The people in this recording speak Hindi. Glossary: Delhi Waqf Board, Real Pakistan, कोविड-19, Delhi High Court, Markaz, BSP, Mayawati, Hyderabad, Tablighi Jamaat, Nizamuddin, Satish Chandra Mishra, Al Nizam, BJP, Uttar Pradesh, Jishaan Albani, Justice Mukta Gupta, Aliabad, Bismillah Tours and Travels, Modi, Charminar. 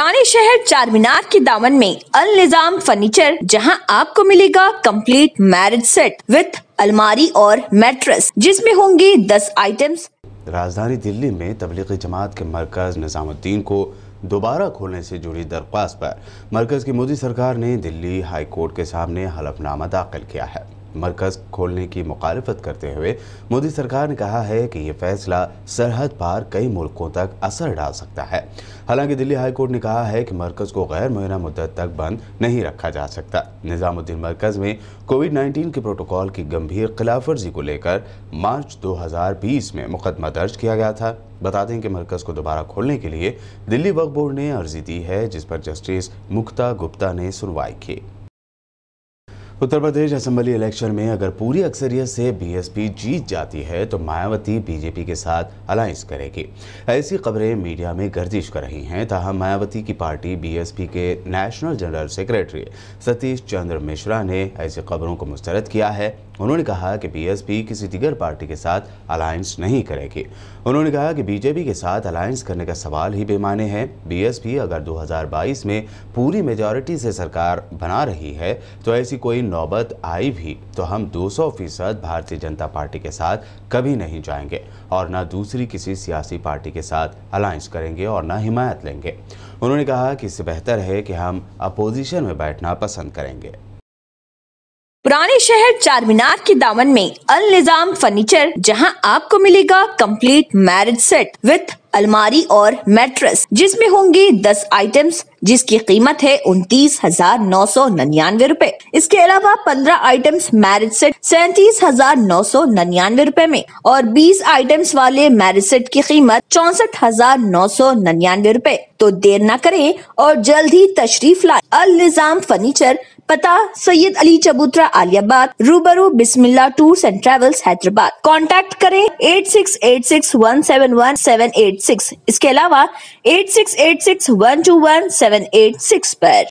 पुराने शहर चारमीनार के दामन में अल निजाम फर्नीचर, जहां आपको मिलेगा कंप्लीट मैरिज सेट विथ अलमारी और मैट्रेस, जिसमें होंगे 10 आइटम्स। राजधानी दिल्ली में तबलीगी जमात के मरकज निजामुद्दीन को दोबारा खोलने से जुड़ी दरख्वास्त पर मरकज की मोदी सरकार ने दिल्ली हाई कोर्ट के सामने हलफनामा दाखिल किया है। मरकज खोलने की मुखालफत करते हुए मोदी सरकार ने कहा है कि ये फैसला सरहद पार कई मुल्कों तक असर डाल सकता है। हालांकि दिल्ली हाई कोर्ट ने कहा है कि मरकज को गैर मुय्यना मुद्दत तक बंद नहीं रखा जा सकता। निजामुद्दीन मरकज में कोविड-19 के प्रोटोकॉल की गंभीर खिलाफवर्जी को लेकर मार्च 2020 में मुकदमा दर्ज किया गया था। बता दें कि मरकज को दोबारा खोलने के लिए दिल्ली वक्फ बोर्ड ने अर्जी दी है, जिस पर जस्टिस मुक्ता गुप्ता ने सुनवाई की। उत्तर प्रदेश असेंबली इलेक्शन में अगर पूरी अक्सरियत से बीएसपी जीत जाती है तो मायावती बीजेपी के साथ अलायंस करेगी। ऐसी खबरें मीडिया में गर्दिश कर रही हैं। ताहम मायावती की पार्टी बीएसपी के national general secretary Satish Chandra Mishra ने ऐसी खबरों को मुस्तरद किया है। उन्होंने कहा कि बीएसपी किसी दीगर पार्टी के साथ अलायंस नहीं करेगी। उन्होंने कहा कि बीजेपी के साथ अलायंस करने का सवाल ही बेमाने है। बीएसपी अगर 2022 में पूरी मेजॉरिटी से सरकार बना रही है तो ऐसी कोई नौबत आई भी तो हम 200% भारतीय जनता पार्टी के साथ कभी नहीं जाएंगे और ना दूसरी किसी सियासी पार्टी के साथ अलायंस करेंगे और ना हिमायत लेंगे। उन्होंने कहा कि इससे बेहतर है कि हम अपोजिशन में बैठना पसंद करेंगे। पुराने शहर चारमीनार के दामन में अल निजाम फर्नीचर, जहां आपको मिलेगा कंप्लीट मैरिज सेट विथ अलमारी और मैट्रेस, जिसमें होंगे 10 आइटम्स, जिसकी कीमत है 29,999 रूपए। इसके अलावा 15 आइटम्स मैरिज सेट 37,999 रूपए में और 20 आइटम्स वाले मैरिज सेट की कीमत 64,999 रूपए। तो देर ना करें और जल्द ही तशरीफ लाएं। अल निजाम फर्नीचर, पता सैयद अली चबूतरा आलियाबाद, रूबरू Bismillah tours and travels Hyderabad. Contact करें 8686171786। इसके अलावा 8686121786 पर।